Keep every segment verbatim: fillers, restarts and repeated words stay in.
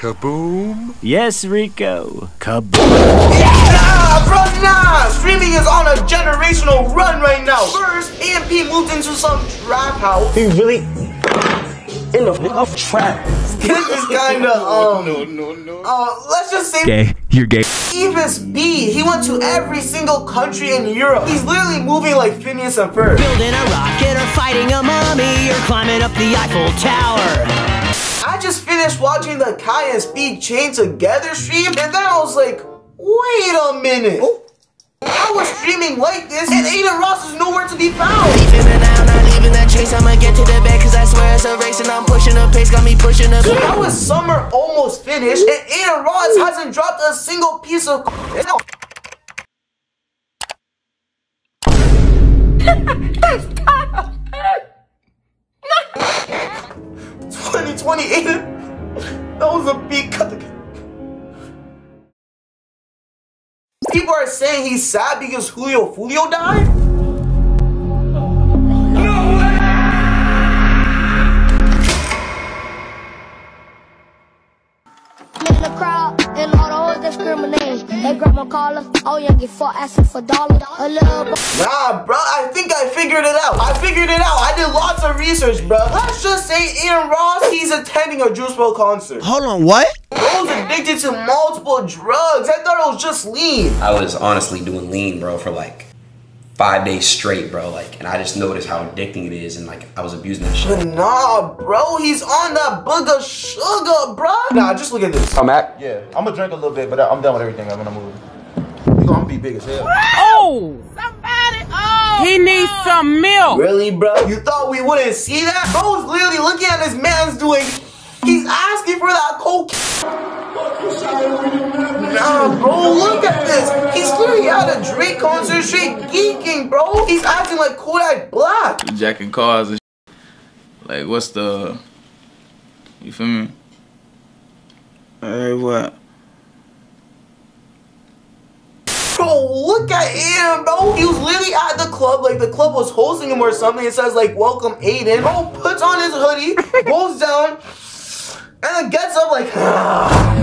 Kaboom? Yes, Rico. Kaboom. Nah, bro, nah! Streaming is on a generational run right now. First, A M P moved into some trap house. He really in the fuck trap. This is kinda, um... no, no, no. Uh, let's just say... Gay. You're gay. Phoebus B, he went to every single country in Europe. He's literally moving like Phineas and Ferb. Building a rocket or fighting a mummy or climbing up the Eiffel Tower. I just finished watching the Kai and Speed Chain Together stream, and then I was like, wait a minute. Oh. I was streaming like this, and Adin Ross is nowhere to be found. Leaving it now, not leaving that chase. I'ma get to the bed, cause I swear it's a race, and I'm pushing the pace, got me pushing the pace. How is summer almost finished, and Adin Ross hasn't dropped a single piece of twenty-eight. That was a big cut. People are saying he's sad because Julio Fulio died? No way! In the crowd, and all the hoes discriminate. They grab my collar, oh yeah, get four asking for dollars. A little Nah, bro, I think I figured it out. I figured it out. I did lots of research, bro. Let's just say Ian Ross, he's attending a Juice world concert. Hold on, what? Bro's addicted to multiple drugs. I thought it was just lean. I was honestly doing lean, bro, for like five days straight, bro. Like, and I just noticed how addicting it is, and like, I was abusing that shit. But nah, bro, he's on that booger sugar, bro. Nah, just look at this. I'm at. Yeah, I'm gonna drink a little bit, but I'm done with everything. I'm gonna move. You gonna be big as hell. Oh! Somebody, oh! He needs some milk. Really, bro? You thought we wouldn't see that? Bro's literally looking at this man's doing. He's asking for that coke. Nah, bro, look at this. He's literally at a Drake concert straight geeking, bro. He's acting like Kodak Black. Jacking cars and sh like, what's the... You feel me? Hey, what? Bro, look at him, bro. He was literally at the club, like the club was hosting him or something. It says, like, welcome Aiden. Bro puts on his hoodie, goes down, and then gets up like, ah.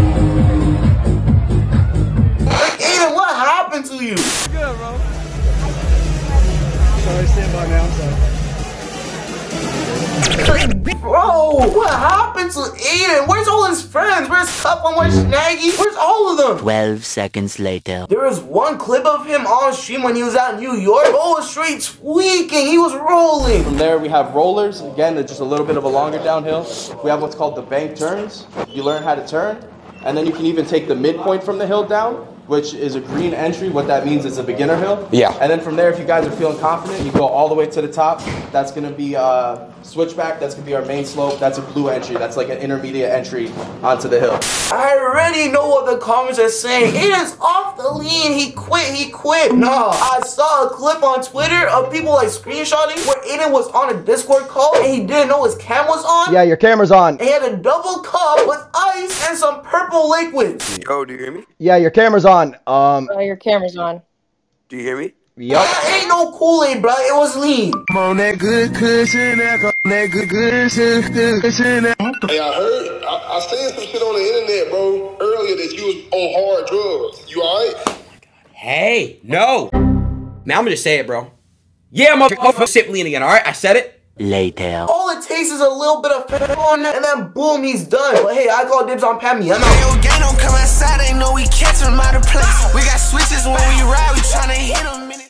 Like, Aiden, what happened to you? Good, bro. Sorry, stand by now, I'm sorry. Like, bro, what happened to Aiden? Where's all his friends? Where's Cup and where's Snaggy? Where's all of them? twelve seconds later. There was one clip of him on stream when he was out in New York. Bro was straight tweaking. He was rolling. From there, we have rollers. Again, it's just a little bit of a longer downhill. We have what's called the bank turns. You learn how to turn. And then you can even take the midpoint from the hill down, which is a green entry. What that means is a beginner hill. Yeah. And then from there, if you guys are feeling confident, you go all the way to the top. That's gonna be uh, switchback. That's gonna be our main slope. That's a blue entry. That's like an intermediate entry onto the hill. I already know what the comments are saying. It is off the lean. He quit, he quit. No, I saw a clip on Twitter of people like screenshotting where Aiden was on a Discord call and he didn't know his cam was on. Yeah, your camera's on. And he had a double cup with ice and some purple liquid. Yo, do you hear me? Yeah, your camera's on. Um, oh, your camera's on. Do you hear me? Yup. That ain't no Kool-Aid, bro. It was lean. On that good cushion, that good cushion. Hey, I heard, I, I seen some shit on the internet, bro, earlier that you was on hard drugs. You all right? Hey, no. Now I'm gonna just say it, bro. Yeah, I'm gonna sip lean again. All right, I said it. Later. All it takes is a little bit of fat on it, and then boom, he's done. But hey, I call dibs on Pammy. I'm out. Hey, yo, gang don't come outside, ain't know we catch him out of place. We got switches when